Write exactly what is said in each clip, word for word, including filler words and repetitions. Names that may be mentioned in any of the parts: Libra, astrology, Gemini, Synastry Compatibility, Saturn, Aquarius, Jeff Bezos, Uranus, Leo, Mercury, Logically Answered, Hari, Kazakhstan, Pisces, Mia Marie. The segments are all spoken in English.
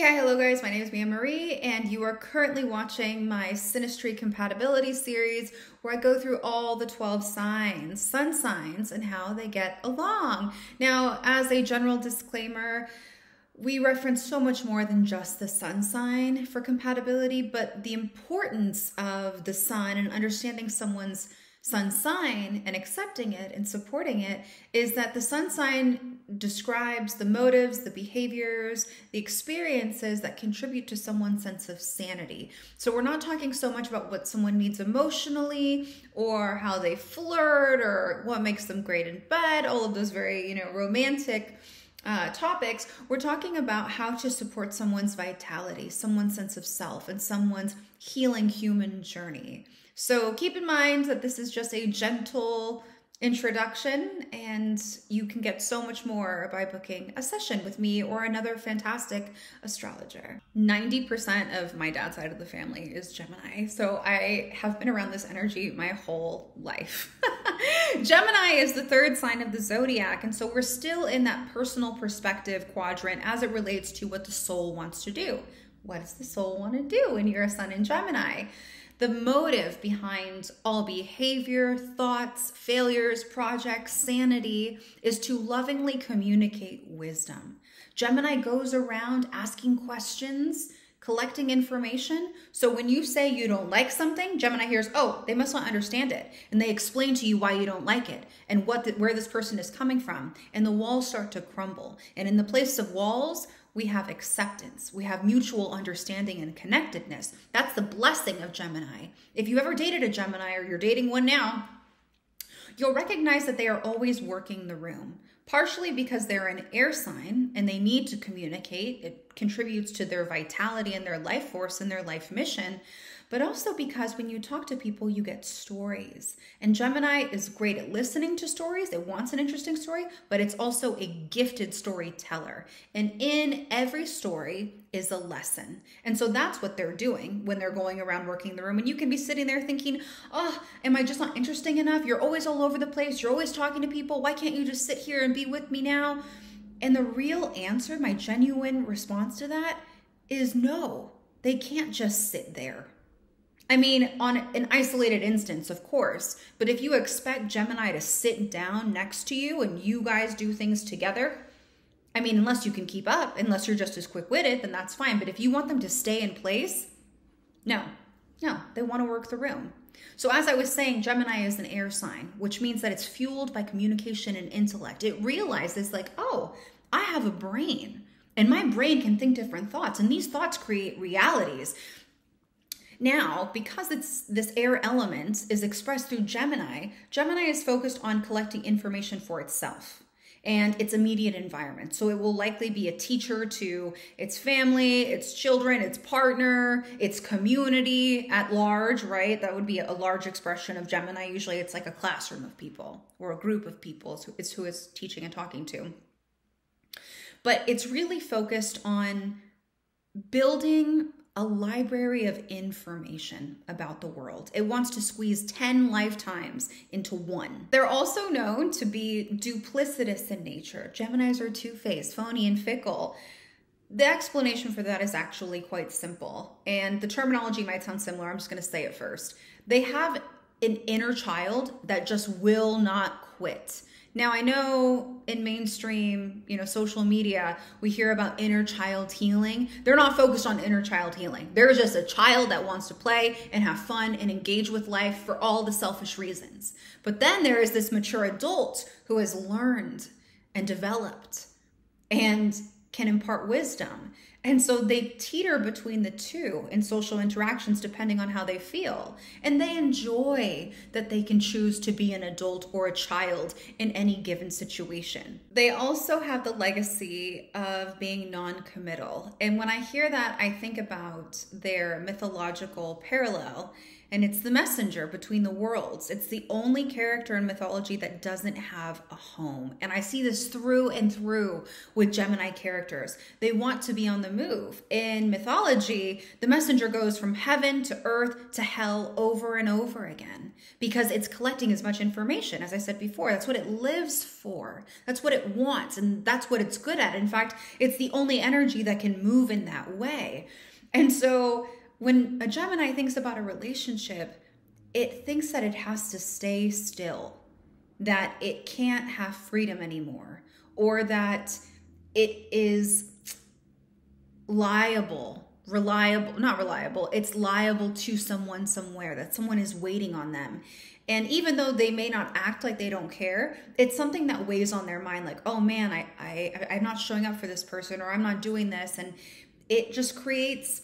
Hey, hi, hello guys, my name is Mia Marie and you are currently watching my Synastry Compatibility series where I go through all the twelve signs, sun signs, and how they get along. Now, as a general disclaimer, we reference so much more than just the sun sign for compatibility, but the importance of the sun and understanding someone's sun sign and accepting it and supporting it is that the sun sign describes the motives, the behaviors, the experiences that contribute to someone's sense of sanity. So we're not talking so much about what someone needs emotionally or how they flirt or what makes them great in bed, all of those very, you know, romantic Uh, topics. We're talking about how to support someone's vitality, someone's sense of self, and someone's healing human journey. So keep in mind that this is just a gentle introduction, and you can get so much more by booking a session with me or another fantastic astrologer. ninety percent of my dad's side of the family is Gemini, so I have been around this energy my whole life. Gemini is the third sign of the zodiac, and so we're still in that personal perspective quadrant as it relates to what the soul wants to do. What does the soul want to do when you're a sun in Gemini? The motive behind all behavior, thoughts, failures, projects, sanity is to lovingly communicate wisdom. Gemini goes around asking questions, collecting information. So when you say you don't like something, Gemini hears, oh, they must not understand it. And they explain to you why you don't like it and what the, where this person is coming from. And the walls start to crumble. And in the place of walls, we have acceptance. We have mutual understanding and connectedness. That's the blessing of Gemini. If you've ever dated a Gemini or you're dating one now, you'll recognize that they are always working the room, partially because they're an air sign and they need to communicate. It contributes to their vitality and their life force and their life mission, but also because when you talk to people, you get stories. And Gemini is great at listening to stories. It wants an interesting story, but it's also a gifted storyteller. And in every story is a lesson. And so that's what they're doing when they're going around working the room. And you can be sitting there thinking, oh, am I just not interesting enough? You're always all over the place. You're always talking to people. Why can't you just sit here and be with me now? And the real answer, my genuine response to that is no, they can't just sit there. I mean, on an isolated instance, of course, but if you expect Gemini to sit down next to you and you guys do things together, I mean, unless you can keep up, unless you're just as quick-witted, then that's fine. But if you want them to stay in place, no, no, they want to work the room. So as I was saying, Gemini is an air sign, which means that it's fueled by communication and intellect. It realizes like, oh, I have a brain and my brain can think different thoughts and these thoughts create realities. Now, because it's this air element is expressed through Gemini, Gemini is focused on collecting information for itself and its immediate environment. So it will likely be a teacher to its family, its children, its partner, its community at large, right? That would be a large expression of Gemini. Usually it's like a classroom of people or a group of people. It's who it's teaching and talking to. But it's really focused on building a library of information about the world. It wants to squeeze ten lifetimes into one. They're also known to be duplicitous in nature. Geminis are two-faced, phony, and fickle. The explanation for that is actually quite simple, and the terminology might sound similar. I'm just going to say it first. They have an inner child that just will not quit. Now, I know in mainstream, you know, social media, we hear about inner child healing. They're not focused on inner child healing. They're just a child that wants to play and have fun and engage with life for all the selfish reasons. But then there is this mature adult who has learned and developed and can impart wisdom. And so they teeter between the two in social interactions depending on how they feel. And they enjoy that they can choose to be an adult or a child in any given situation. They also have the legacy of being non-committal. And when I hear that, I think about their mythological parallel and it's the messenger between the worlds. It's the only character in mythology that doesn't have a home. And I see this through and through with Gemini characters. They want to be on the move. In mythology, the messenger goes from heaven to earth to hell over and over again because it's collecting as much information. As I said before, that's what it lives for. That's what it wants, and that's what it's good at. In fact, it's the only energy that can move in that way. And so when a Gemini thinks about a relationship, it thinks that it has to stay still, that it can't have freedom anymore, or that it is liable, reliable, not reliable, it's liable to someone somewhere, that someone is waiting on them. And even though they may not act like they don't care, it's something that weighs on their mind, like, oh man, I, I, I'm not showing up for this person, or I'm not doing this. And it just creates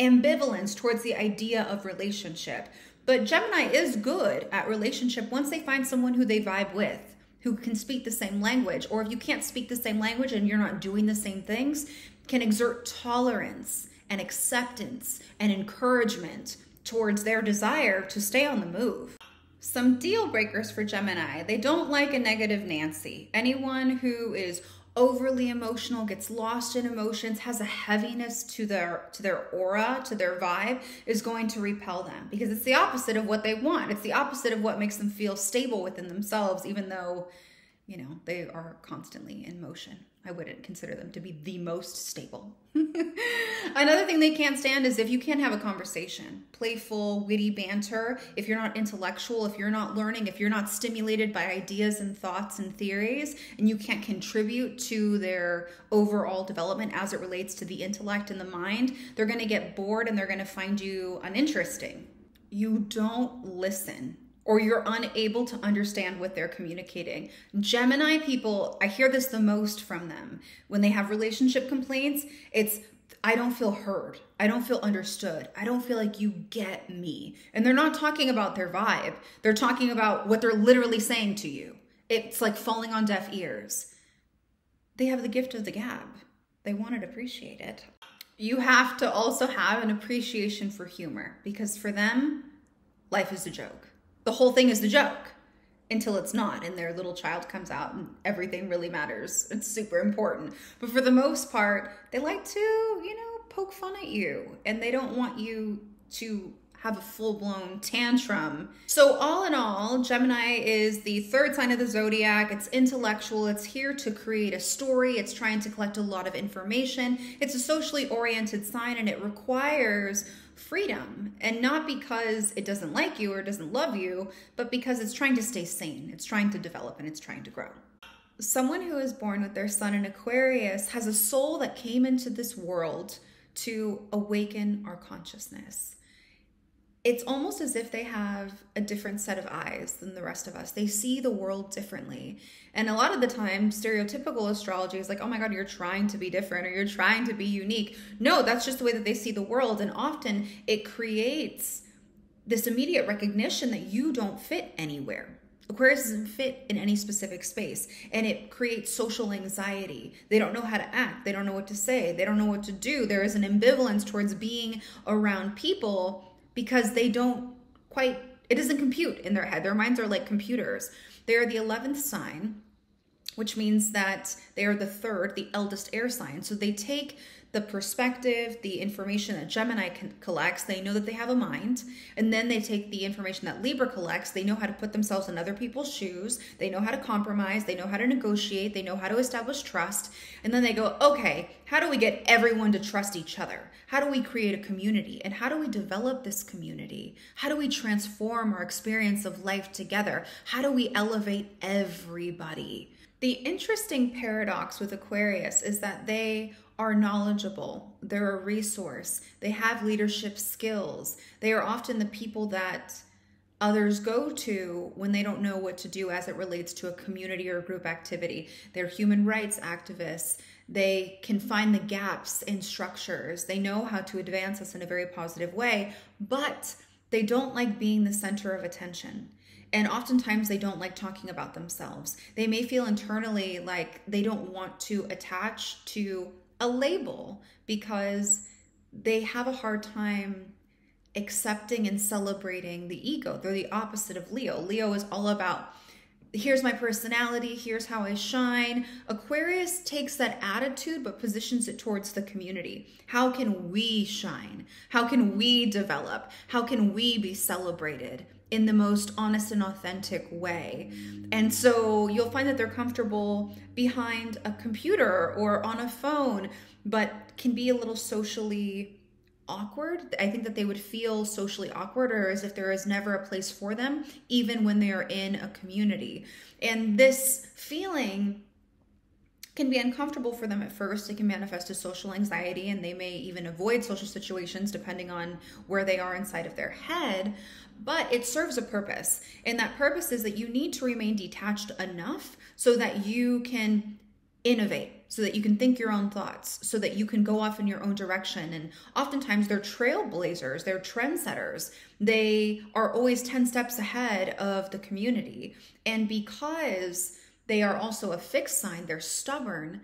ambivalence towards the idea of relationship. But Gemini is good at relationship once they find someone who they vibe with, who can speak the same language, or if you can't speak the same language and you're not doing the same things, can exert tolerance and acceptance and encouragement towards their desire to stay on the move. Some deal breakers for Gemini. They don't like a negative Nancy. Anyone who is overly emotional, gets lost in emotions, has a heaviness to their to their aura, to their vibe, is going to repel them because it's the opposite of what they want. It's the opposite of what makes them feel stable within themselves, even though, you know, they are constantly in motion. I wouldn't consider them to be the most stable. Another thing they can't stand is if you can't have a conversation, playful, witty banter, if you're not intellectual, if you're not learning, if you're not stimulated by ideas and thoughts and theories, and you can't contribute to their overall development as it relates to the intellect and the mind, they're gonna get bored and they're gonna find you uninteresting. You don't listen, or you're unable to understand what they're communicating. Gemini people, I hear this the most from them. When they have relationship complaints, it's, I don't feel heard. I don't feel understood. I don't feel like you get me. And they're not talking about their vibe. They're talking about what they're literally saying to you. It's like falling on deaf ears. They have the gift of the gab. They want to appreciate it. You have to also have an appreciation for humor, because for them, life is a joke. The whole thing is the joke until it's not, and their little child comes out and everything really matters. It's super important. But for the most part, they like to, you know, poke fun at you, and they don't want you to have a full-blown tantrum. So all in all, Gemini is the third sign of the zodiac. It's intellectual. It's here to create a story. It's trying to collect a lot of information. It's a socially oriented sign, and it requires freedom, and not because it doesn't like you or doesn't love you, but because it's trying to stay sane. It's trying to develop, and it's trying to grow. Someone who is born with their sun in Aquarius has a soul that came into this world to awaken our consciousness. It's almost as if they have a different set of eyes than the rest of us. They see the world differently. And a lot of the time, stereotypical astrology is like, oh my God, you're trying to be different, or you're trying to be unique. No, that's just the way that they see the world. And often it creates this immediate recognition that you don't fit anywhere. Aquarius doesn't fit in any specific space, and it creates social anxiety. They don't know how to act. They don't know what to say. They don't know what to do. There is an ambivalence towards being around people because they don't quite, it doesn't compute in their head. Their minds are like computers. They are the eleventh sign, which means that they are the third, the eldest air sign. So they take the perspective, the information that Gemini collects, they know that they have a mind, and then they take the information that Libra collects, they know how to put themselves in other people's shoes, they know how to compromise, they know how to negotiate, they know how to establish trust, and then they go, okay, how do we get everyone to trust each other? How do we create a community? And how do we develop this community? How do we transform our experience of life together? How do we elevate everybody? The interesting paradox with Aquarius is that they are knowledgeable, they're a resource, they have leadership skills, they are often the people that others go to when they don't know what to do as it relates to a community or group activity. They're human rights activists, they can find the gaps in structures, they know how to advance us in a very positive way, but they don't like being the center of attention. And oftentimes they don't like talking about themselves. They may feel internally like they don't want to attach to a label because they have a hard time accepting and celebrating the ego. They're the opposite of Leo. Leo is all about, here's my personality, here's how I shine. Aquarius takes that attitude but positions it towards the community. How can we shine? How can we develop? How can we be celebrated in the most honest and authentic way? And so you'll find that they're comfortable behind a computer or on a phone, but can be a little socially awkward. I think that they would feel socially awkward, or as if there is never a place for them, even when they are in a community. And this feeling can be uncomfortable for them at first. It can manifest as social anxiety, and they may even avoid social situations depending on where they are inside of their head. But it serves a purpose, and that purpose is that you need to remain detached enough so that you can innovate, so that you can think your own thoughts, so that you can go off in your own direction. And oftentimes they're trailblazers, they're trendsetters. They are always ten steps ahead of the community. And because they are also a fixed sign, they're stubborn,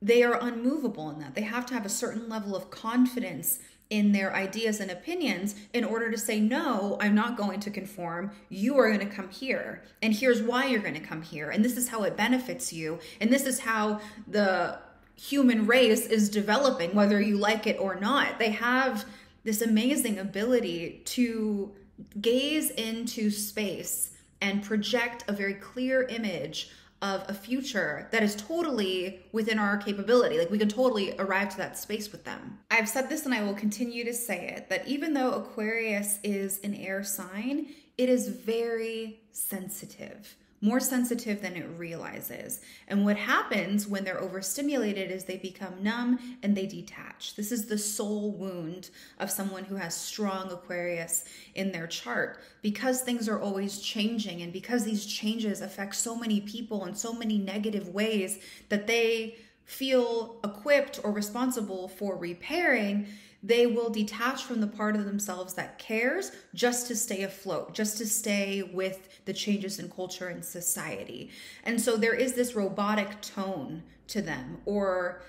they are unmovable in that. They have to have a certain level of confidence in their ideas and opinions in order to say, no, I'm not going to conform. You are going to come here, and here's why you're going to come here, and this is how it benefits you, and this is how the human race is developing, whether you like it or not. They have this amazing ability to gaze into space and project a very clear image of a future that is totally within our capability. Like, we can totally arrive to that space with them. I've said this and I will continue to say it, that even though Aquarius is an air sign, it is very sensitive, more sensitive than it realizes. And what happens when they're overstimulated is they become numb and they detach. This is the soul wound of someone who has strong Aquarius in their chart, because things are always changing, and because these changes affect so many people in so many negative ways that they feel equipped or responsible for repairing. They will detach from the part of themselves that cares, just to stay afloat, just to stay with the changes in culture and society. And so there is this robotic tone to them, or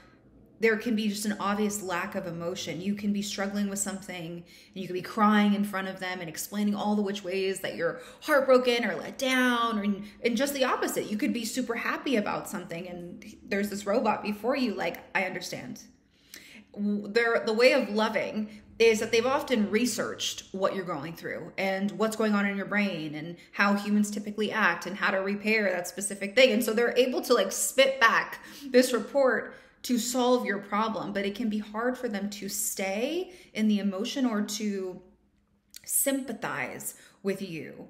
there can be just an obvious lack of emotion. You can be struggling with something, and you can be crying in front of them and explaining all the which ways that you're heartbroken or let down, or, and just the opposite. You could be super happy about something, and there's this robot before you like, I understand. Their, the way of loving is that they've often researched what you're going through and what's going on in your brain and how humans typically act and how to repair that specific thing. And so they're able to like spit back this report to solve your problem, but it can be hard for them to stay in the emotion or to sympathize with you.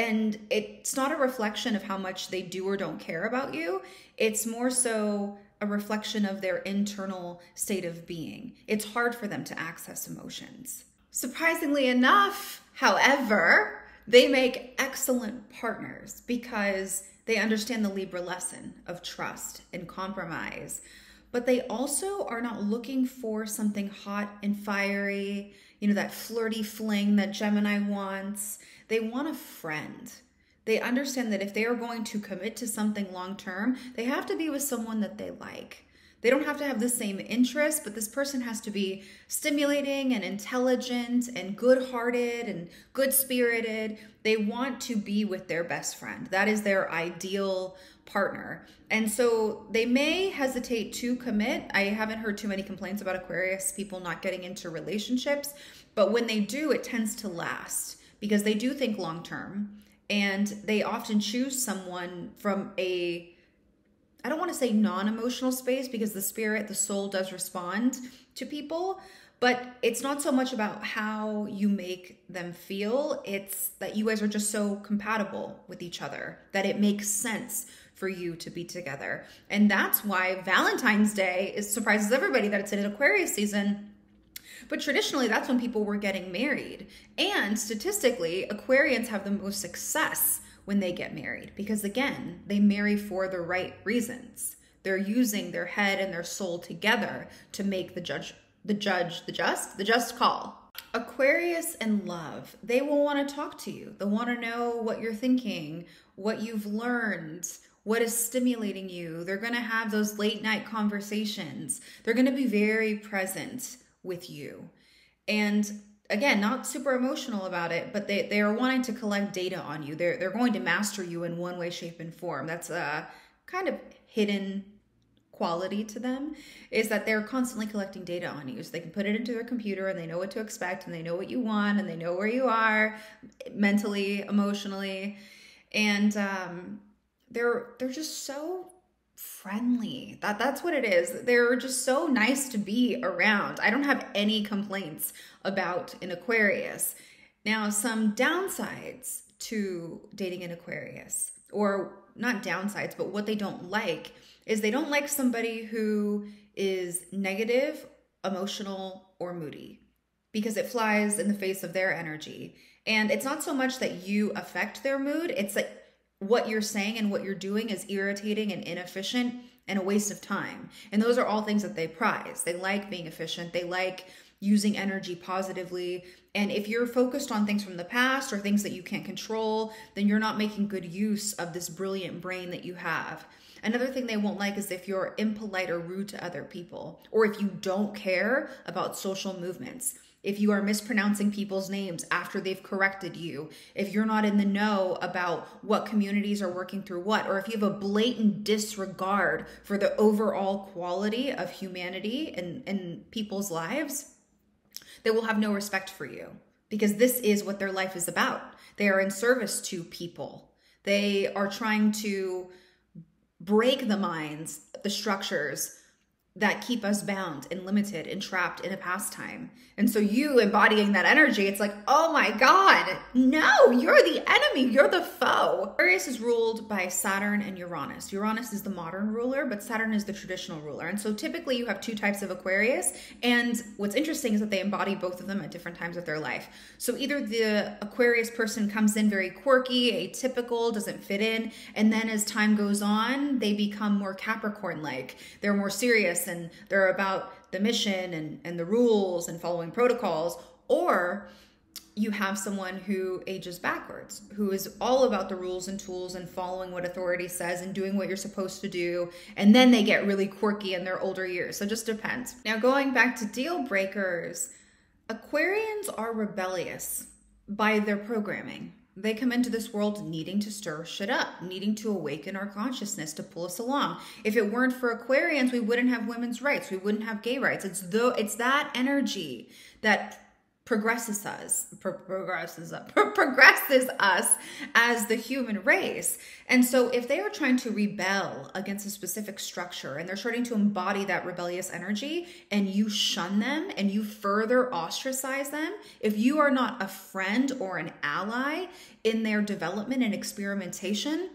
And it's not a reflection of how much they do or don't care about you. It's more so a reflection of their internal state of being. It's hard for them to access emotions. Surprisingly enough, however, they make excellent partners because they understand the Libra lesson of trust and compromise, but they also are not looking for something hot and fiery, you know, that flirty fling that Gemini wants. They want a friend. They understand that if they are going to commit to something long-term, they have to be with someone that they like. They don't have to have the same interests, but this person has to be stimulating and intelligent and good-hearted and good-spirited. They want to be with their best friend. That is their ideal partner. And so they may hesitate to commit. I haven't heard too many complaints about Aquarius people not getting into relationships, but when they do, it tends to last because they do think long-term. And they often choose someone from a, I don't want to say non-emotional space, because the spirit, the soul does respond to people, but it's not so much about how you make them feel. It's that you guys are just so compatible with each other that it makes sense for you to be together. And that's why Valentine's Day is, surprises everybody that it's in an Aquarius season. But traditionally, that's when people were getting married. And statistically, Aquarians have the most success when they get married because, again, they marry for the right reasons. They're using their head and their soul together to make the judge, the judge, the just, the just call. Aquarius and love, they will want to talk to you. They'll want to know what you're thinking, what you've learned, what is stimulating you. They're going to have those late night conversations. They're going to be very present with you. And again, not super emotional about it, but they, they are wanting to collect data on you. They're, they're going to master you in one way, shape, and form. That's a kind of hidden quality to them, is that they're constantly collecting data on you. So they can put it into their computer and they know what to expect and they know what you want and they know where you are mentally, emotionally. And um, they're, they're just so friendly. That, that's what it is. They're just so nice to be around. I don't have any complaints about an Aquarius. Now, some downsides to dating an Aquarius, or not downsides, but what they don't like is they don't like somebody who is negative, emotional, or moody, because it flies in the face of their energy. And it's not so much that you affect their mood, it's like what you're saying and what you're doing is irritating and inefficient and a waste of time. And those are all things that they prize. They like being efficient, they like using energy positively. And if you're focused on things from the past or things that you can't control, then you're not making good use of this brilliant brain that you have. Another thing they won't like is if you're impolite or rude to other people, or if you don't care about social movements. If you are mispronouncing people's names after they've corrected you, if you're not in the know about what communities are working through what, or if you have a blatant disregard for the overall quality of humanity and, and people's lives, they will have no respect for you, because this is what their life is about. They are in service to people. They are trying to break the minds, the structures that keep us bound and limited and trapped in a pastime. And so you embodying that energy, it's like, oh my God, no, you're the enemy, you're the foe. Aquarius is ruled by Saturn and Uranus. Uranus is the modern ruler, but Saturn is the traditional ruler. And so typically you have two types of Aquarius. And what's interesting is that they embody both of them at different times of their life. So either the Aquarius person comes in very quirky, atypical, doesn't fit in. And then as time goes on, they become more Capricorn-like. They're more serious, and they're about the mission and, and the rules and following protocols. Or you have someone who ages backwards, who is all about the rules and tools and following what authority says and doing what you're supposed to do. And then they get really quirky in their older years. So it just depends. Now, going back to deal breakers, Aquarians are rebellious by their programming. They come into this world needing to stir shit up, needing to awaken our consciousness to pull us along. If it weren't for Aquarians, we wouldn't have women's rights. We wouldn't have gay rights. It's though it's that energy that progresses us, pro progresses up, pro progresses us as the human race. And so if they are trying to rebel against a specific structure and they're starting to embody that rebellious energy, and you shun them and you further ostracize them, if you are not a friend or an ally in their development and experimentation,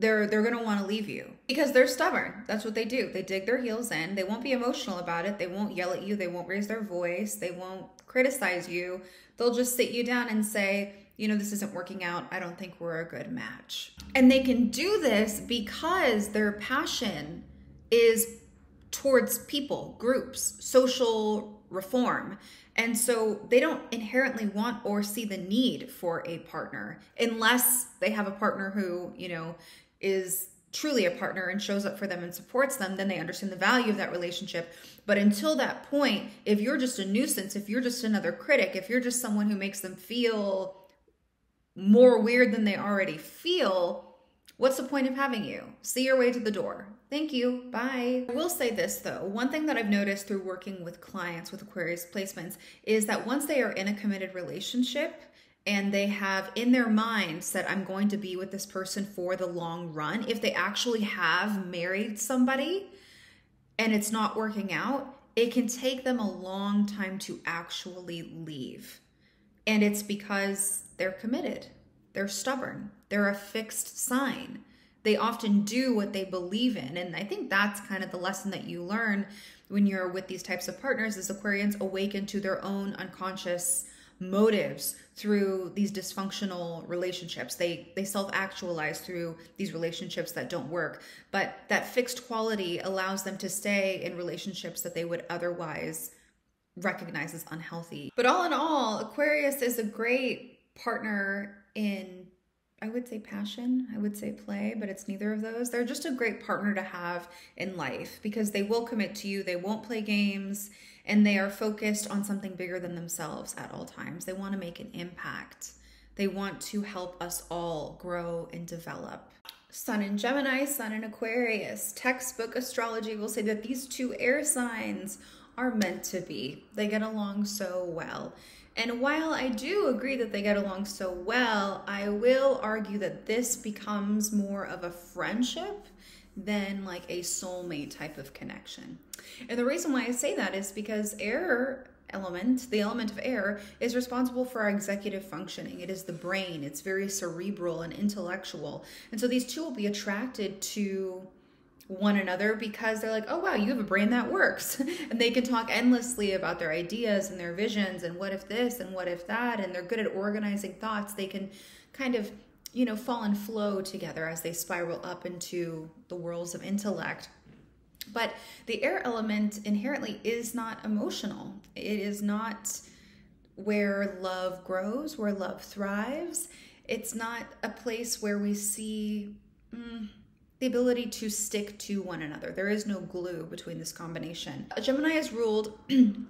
They're, they're going to want to leave you, because they're stubborn. That's what they do. They dig their heels in. They won't be emotional about it. They won't yell at you. They won't raise their voice. They won't criticize you. They'll just sit you down and say, you know, this isn't working out. I don't think we're a good match. And they can do this because their passion is towards people, groups, social reform. And so they don't inherently want or see the need for a partner, unless they have a partner who, you know, is truly a partner and shows up for them and supports them. Then they understand the value of that relationship. But until that point, if you're just a nuisance, if you're just another critic, if you're just someone who makes them feel more weird than they already feel, what's the point of having you? See your way to the door. Thank you, bye. I will say this though, one thing that I've noticed through working with clients with Aquarius placements is that once they are in a committed relationship and they have in their mind said, I'm going to be with this person for the long run, if they actually have married somebody and it's not working out, it can take them a long time to actually leave. And it's because they're committed, they're stubborn, they're a fixed sign. They often do what they believe in. And I think that's kind of the lesson that you learn when you're with these types of partners, is Aquarians awaken to their own unconscious motives through these dysfunctional relationships. They, they self-actualize through these relationships that don't work. But that fixed quality allows them to stay in relationships that they would otherwise recognize as unhealthy. But all in all, Aquarius is a great partner in I would say passion, I would say play, but it's neither of those. They're just a great partner to have in life because they will commit to you, they won't play games, and they are focused on something bigger than themselves at all times. They want to make an impact. They want to help us all grow and develop. Sun in Gemini, Sun in Aquarius. Textbook astrology will say that these two air signs are meant to be. They get along so well. And while I do agree that they get along so well, I will argue that this becomes more of a friendship than like a soulmate type of connection. And the reason why I say that is because air element, the element of air, is responsible for our executive functioning. It is the brain. It's very cerebral and intellectual. And so these two will be attracted to one another because they're like, oh wow, you have a brain that works. And they can talk endlessly about their ideas and their visions and what if this and what if that, and they're good at organizing thoughts. They can kind of, you know, fall and flow together as they spiral up into the worlds of intellect. But the air element inherently is not emotional. It is not where love grows, where love thrives. It's not a place where we see mm, the ability to stick to one another. There is no glue between this combination. Gemini is ruled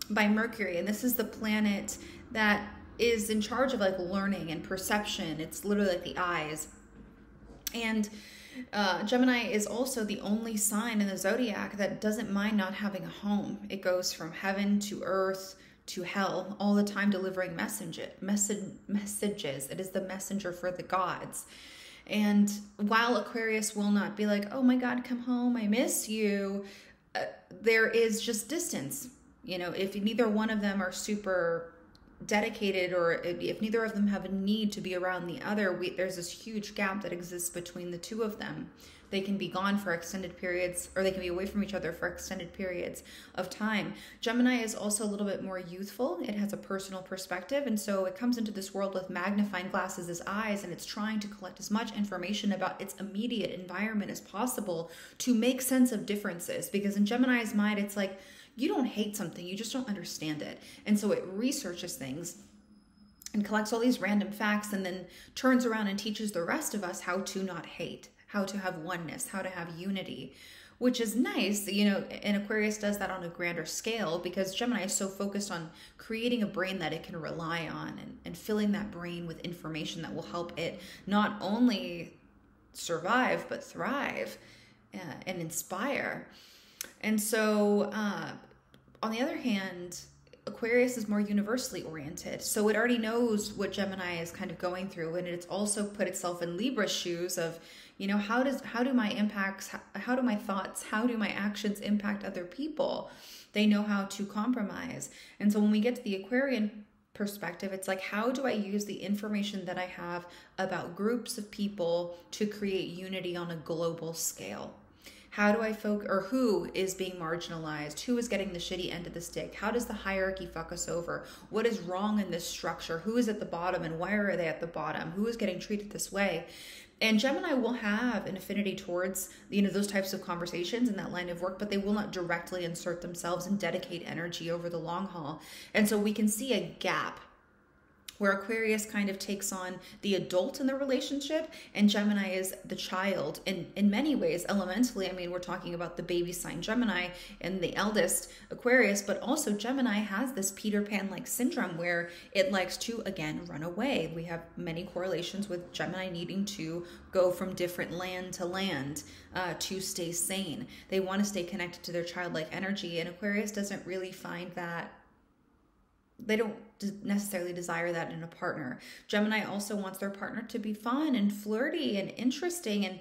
by Mercury, and this is the planet that is in charge of like learning and perception. It's literally like the eyes. And uh, Gemini is also the only sign in the zodiac that doesn't mind not having a home. It goes from heaven to earth to hell all the time, delivering messages. messages. It is the messenger for the gods. And while Aquarius will not be like, oh my God, come home, I miss you, uh, there is just distance. You know, if neither one of them are super dedicated, or if neither of them have a need to be around the other, we, there's this huge gap that exists between the two of them. They can be gone for extended periods, or they can be away from each other for extended periods of time. Gemini is also a little bit more youthful. It has a personal perspective, and so it comes into this world with magnifying glasses as eyes, and it's trying to collect as much information about its immediate environment as possible to make sense of differences. Because in Gemini's mind, it's like, you don't hate something, you just don't understand it. And so it researches things and collects all these random facts and then turns around and teaches the rest of us how to not hate, how to have oneness, how to have unity, which is nice. You know, and Aquarius does that on a grander scale because Gemini is so focused on creating a brain that it can rely on and, and filling that brain with information that will help it not only survive, but thrive uh, and inspire. And so, uh, on the other hand, Aquarius is more universally oriented. So it already knows what Gemini is kind of going through. And it's also put itself in Libra's shoes of, you know, how does, how do my impacts, how, how do my thoughts, how do my actions impact other people? They know how to compromise. And so when we get to the Aquarian perspective, it's like, how do I use the information that I have about groups of people to create unity on a global scale? How do I focus, or who is being marginalized? Who is getting the shitty end of the stick? How does the hierarchy fuck us over? What is wrong in this structure? Who is at the bottom and why are they at the bottom? Who is getting treated this way? And Gemini will have an affinity towards, you know, those types of conversations and that line of work, but they will not directly insert themselves and dedicate energy over the long haul. And so we can see a gap where Aquarius kind of takes on the adult in the relationship and Gemini is the child in, in many ways, elementally. I mean, we're talking about the baby sign Gemini and the eldest Aquarius, but also Gemini has this Peter Pan-like syndrome where it likes to, again, run away. We have many correlations with Gemini needing to go from different land to land uh, to stay sane. They want to stay connected to their childlike energy, and Aquarius doesn't really find that. They don't necessarily desire that in a partner. Gemini also wants their partner to be fun and flirty and interesting. And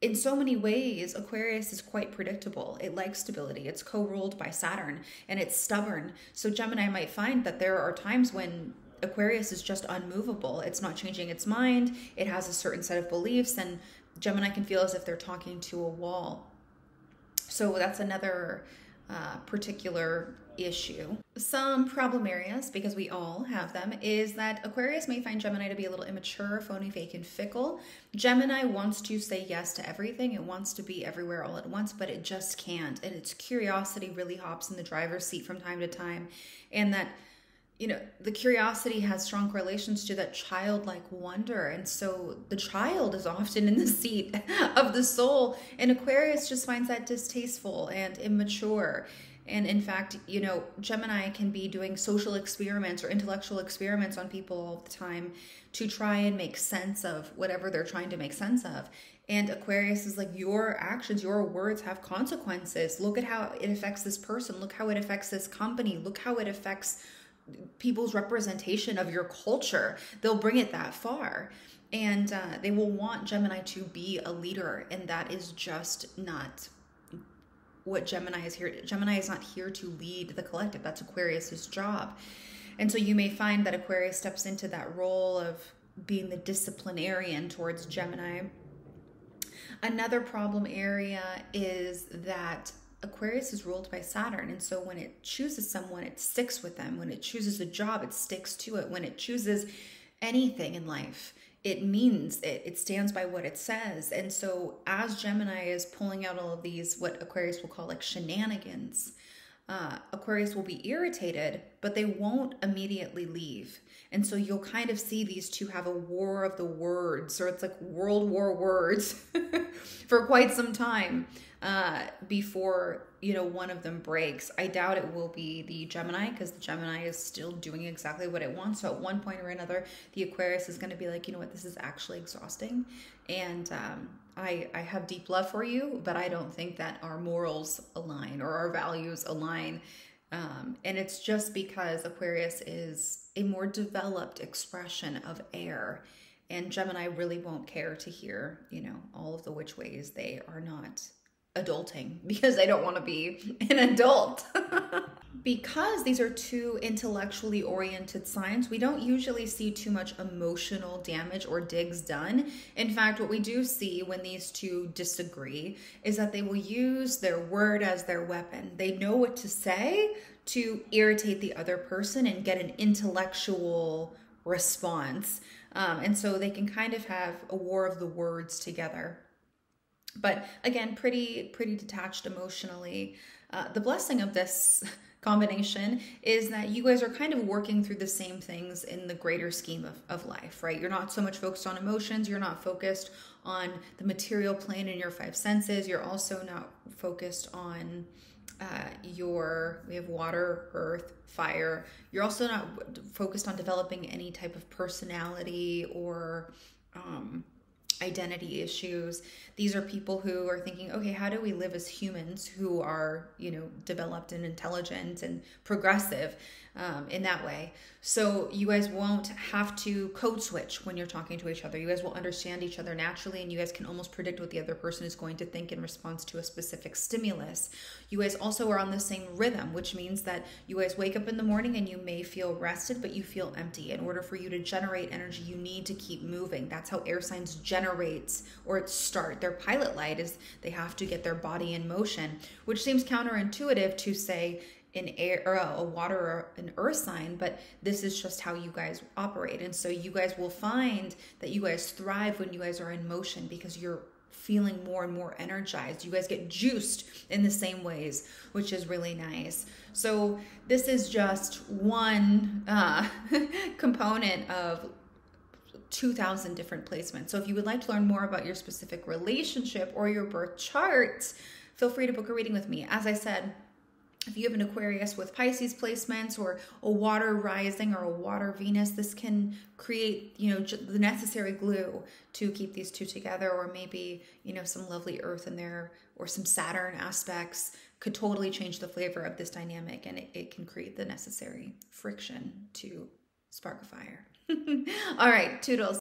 in so many ways, Aquarius is quite predictable. It likes stability. It's co-ruled by Saturn and it's stubborn. So Gemini might find that there are times when Aquarius is just unmovable. It's not changing its mind. It has a certain set of beliefs, and Gemini can feel as if they're talking to a wall. So that's another uh, particular issue. Some problem areas, because we all have them, is that Aquarius may find Gemini to be a little immature, phony, fake, and fickle. Gemini wants to say yes to everything. It wants to be everywhere all at once, but it just can't. And its curiosity really hops in the driver's seat from time to time. And that you know, the curiosity has strong correlations to that childlike wonder. And so the child is often in the seat of the soul. And Aquarius just finds that distasteful and immature. And in fact, you know, Gemini can be doing social experiments or intellectual experiments on people all the time to try and make sense of whatever they're trying to make sense of. And Aquarius is like, your actions, your words have consequences. Look at how it affects this person. Look how it affects this company. Look how it affects people's representation of your culture. They'll bring it that far. And uh, they will want Gemini to be a leader. And that is just not what Gemini is here. Gemini is not here to lead the collective. That's Aquarius's job. And so you may find that Aquarius steps into that role of being the disciplinarian towards Gemini. Another problem area is that Aquarius is ruled by Saturn, and so when it chooses someone, it sticks with them. When it chooses a job, it sticks to it. When it chooses anything in life, it means it. It stands by what it says. And so as Gemini is pulling out all of these, what Aquarius will call like shenanigans, uh, Aquarius will be irritated, but they won't immediately leave. And so you'll kind of see these two have a war of the words, or it's like World War Words for quite some time uh, before, you know, one of them breaks. I doubt it will be the Gemini, because the Gemini is still doing exactly what it wants. So at one point or another, the Aquarius is going to be like, you know what, this is actually exhausting. And um, I, I have deep love for you, but I don't think that our morals align or our values align. Um, and it's just because Aquarius is a more developed expression of air, and Gemini really won't care to hear, you know, all of the which ways they are not adulting, because they don't want to be an adult. Because these are two intellectually oriented signs, we don't usually see too much emotional damage or digs done. In fact, what we do see when these two disagree is that they will use their word as their weapon. They know what to say to irritate the other person and get an intellectual response. Um, and so they can kind of have a war of the words together. But again, pretty, pretty detached emotionally. Uh, the blessing of this combination is that you guys are kind of working through the same things in the greater scheme of, of life, right? You're not so much focused on emotions. You're not focused on the material plane in your five senses. You're also not focused on uh, your, we have water, earth, fire. You're also not focused on developing any type of personality or, um, identity issues. These are people who are thinking, okay, how do we live as humans who are, you know, developed and intelligent and progressive um, in that way? So you guys won't have to code switch when you're talking to each other. You guys will understand each other naturally, and you guys can almost predict what the other person is going to think in response to a specific stimulus. You guys also are on the same rhythm, which means that you guys wake up in the morning and you may feel rested, but you feel empty. In order for you to generate energy, you need to keep moving. That's how air signs generate Rates or start their pilot light, is they have to get their body in motion, which seems counterintuitive to say an air or a water or an earth sign, but this is just how you guys operate. And so you guys will find that you guys thrive when you guys are in motion, because you're feeling more and more energized. You guys get juiced in the same ways, which is really nice. So this is just one uh, component of two thousand different placements. So if you would like to learn more about your specific relationship or your birth charts, feel free to book a reading with me. As I said, if you have an Aquarius with Pisces placements or a water rising or a water Venus, this can create, you know, the necessary glue to keep these two together. Or maybe, you know, some lovely earth in there or some Saturn aspects could totally change the flavor of this dynamic, and it, it can create the necessary friction to spark a fire. All right, toodles.